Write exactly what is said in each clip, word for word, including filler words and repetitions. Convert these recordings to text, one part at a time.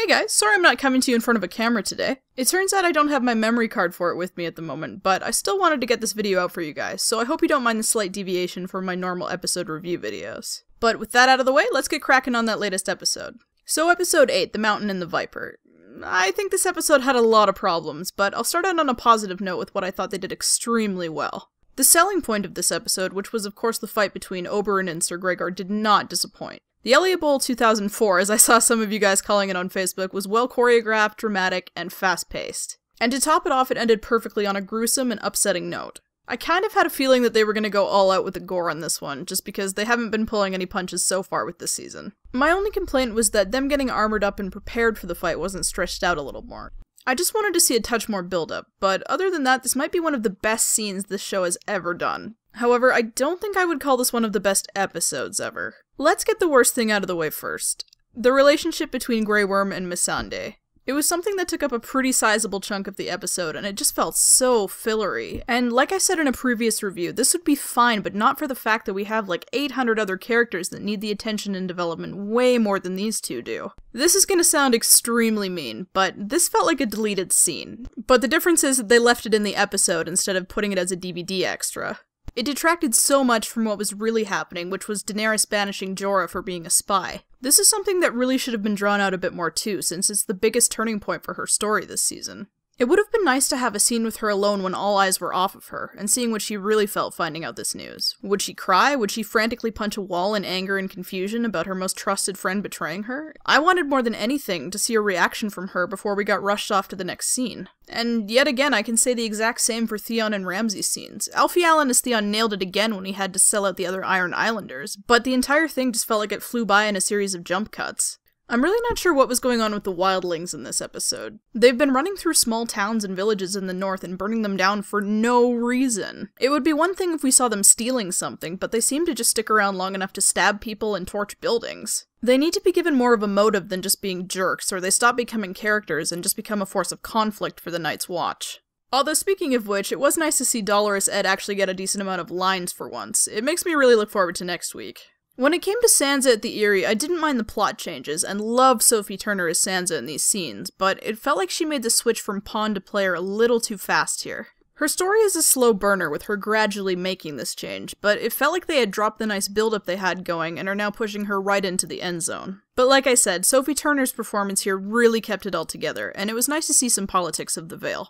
Hey guys, sorry I'm not coming to you in front of a camera today. It turns out I don't have my memory card for it with me at the moment, but I still wanted to get this video out for you guys, so I hope you don't mind the slight deviation from my normal episode review videos. But with that out of the way, let's get cracking on that latest episode. So episode eight, The Mountain and the Viper. I think this episode had a lot of problems, but I'll start out on a positive note with what I thought they did extremely well. The selling point of this episode, which was of course the fight between Oberon and Sir Gregor, did not disappoint. The Elliott Bowl two thousand four, as I saw some of you guys calling it on Facebook, was well choreographed, dramatic, and fast-paced. And to top it off, it ended perfectly on a gruesome and upsetting note. I kind of had a feeling that they were going to go all out with the gore on this one, just because they haven't been pulling any punches so far with this season. My only complaint was that them getting armored up and prepared for the fight wasn't stretched out a little more. I just wanted to see a touch more build-up, but other than that, this might be one of the best scenes this show has ever done. However, I don't think I would call this one of the best episodes ever. Let's get the worst thing out of the way first. The relationship between Grey Worm and Missandei. It was something that took up a pretty sizable chunk of the episode, and it just felt so fillery. And like I said in a previous review, this would be fine, but not for the fact that we have like eight hundred other characters that need the attention and development way more than these two do. This is gonna sound extremely mean, but this felt like a deleted scene. But the difference is that they left it in the episode instead of putting it as a D V D extra. It detracted so much from what was really happening, which was Daenerys banishing Jorah for being a spy. This is something that really should have been drawn out a bit more too, since it's the biggest turning point for her story this season. It would have been nice to have a scene with her alone when all eyes were off of her, and seeing what she really felt finding out this news. Would she cry? Would she frantically punch a wall in anger and confusion about her most trusted friend betraying her? I wanted more than anything to see a reaction from her before we got rushed off to the next scene. And yet again, I can say the exact same for Theon and Ramsay's scenes. Alfie Allen as Theon nailed it again when he had to sell out the other Iron Islanders, but the entire thing just felt like it flew by in a series of jump cuts. I'm really not sure what was going on with the wildlings in this episode. They've been running through small towns and villages in the north and burning them down for no reason. It would be one thing if we saw them stealing something, but they seem to just stick around long enough to stab people and torch buildings. They need to be given more of a motive than just being jerks, or they stop becoming characters and just become a force of conflict for the Night's Watch. Although speaking of which, it was nice to see Dolorous Ed actually get a decent amount of lines for once. It makes me really look forward to next week. When it came to Sansa at the Eyrie, I didn't mind the plot changes and loved Sophie Turner as Sansa in these scenes, but it felt like she made the switch from pawn to player a little too fast here. Her story is a slow burner with her gradually making this change, but it felt like they had dropped the nice build-up they had going and are now pushing her right into the end zone. But like I said, Sophie Turner's performance here really kept it all together, and it was nice to see some politics of the Vale.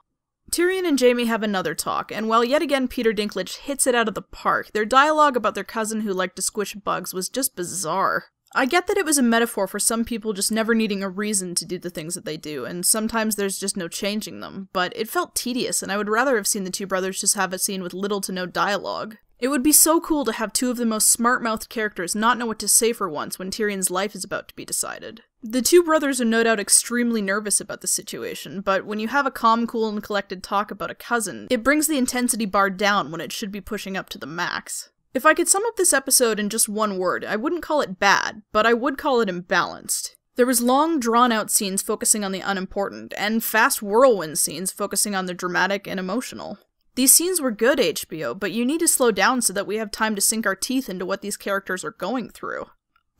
Tyrion and Jaime have another talk, and while yet again Peter Dinklage hits it out of the park, their dialogue about their cousin who liked to squish bugs was just bizarre. I get that it was a metaphor for some people just never needing a reason to do the things that they do, and sometimes there's just no changing them, but it felt tedious, and I would rather have seen the two brothers just have a scene with little to no dialogue. It would be so cool to have two of the most smart-mouthed characters not know what to say for once when Tyrion's life is about to be decided. The two brothers are no doubt extremely nervous about the situation, but when you have a calm, cool, and collected talk about a cousin, it brings the intensity bar down when it should be pushing up to the max. If I could sum up this episode in just one word, I wouldn't call it bad, but I would call it imbalanced. There was long, drawn-out scenes focusing on the unimportant, and fast whirlwind scenes focusing on the dramatic and emotional. These scenes were good, H B O, but you need to slow down so that we have time to sink our teeth into what these characters are going through.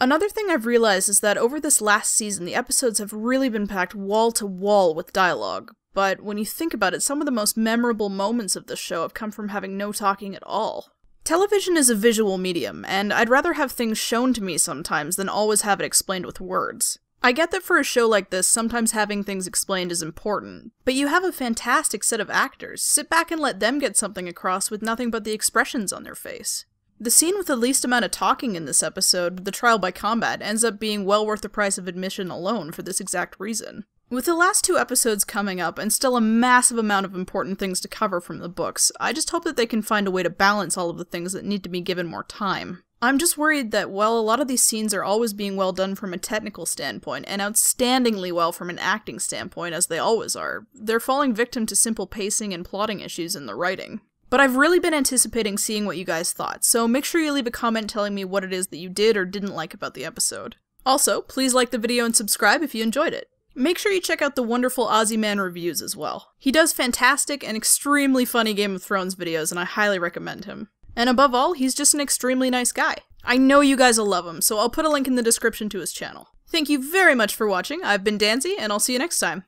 Another thing I've realized is that over this last season, the episodes have really been packed wall-to-wall with dialogue, but when you think about it, some of the most memorable moments of this show have come from having no talking at all. Television is a visual medium, and I'd rather have things shown to me sometimes than always have it explained with words. I get that for a show like this, sometimes having things explained is important, but you have a fantastic set of actors. Sit back and let them get something across with nothing but the expressions on their face. The scene with the least amount of talking in this episode, the trial by combat, ends up being well worth the price of admission alone for this exact reason. With the last two episodes coming up, and still a massive amount of important things to cover from the books, I just hope that they can find a way to balance all of the things that need to be given more time. I'm just worried that while a lot of these scenes are always being well done from a technical standpoint, and outstandingly well from an acting standpoint, as they always are, they're falling victim to simple pacing and plotting issues in the writing. But I've really been anticipating seeing what you guys thought, so make sure you leave a comment telling me what it is that you did or didn't like about the episode. Also, please like the video and subscribe if you enjoyed it. Make sure you check out the wonderful Ozzy Man Reviews as well. He does fantastic and extremely funny Game of Thrones videos, and I highly recommend him. And above all, he's just an extremely nice guy. I know you guys will love him, so I'll put a link in the description to his channel. Thank you very much for watching. I've been Danzy, and I'll see you next time.